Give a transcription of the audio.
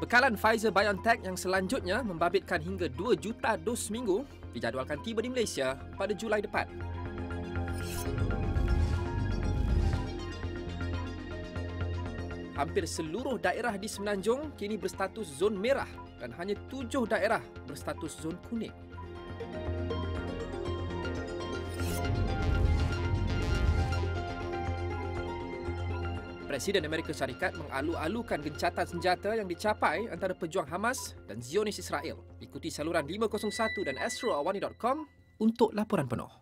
Bekalan Pfizer-BioNTech yang selanjutnya membabitkan hingga 2 juta dos seminggu dijadualkan tiba di Malaysia pada Julai depan. Hampir seluruh daerah di Semenanjung kini berstatus zon merah dan hanya 7 daerah berstatus zon kuning. Presiden Amerika Syarikat mengalu-alukan gencatan senjata yang dicapai antara pejuang Hamas dan Zionis Israel. Ikuti saluran 501 dan astroawani.com untuk laporan penuh.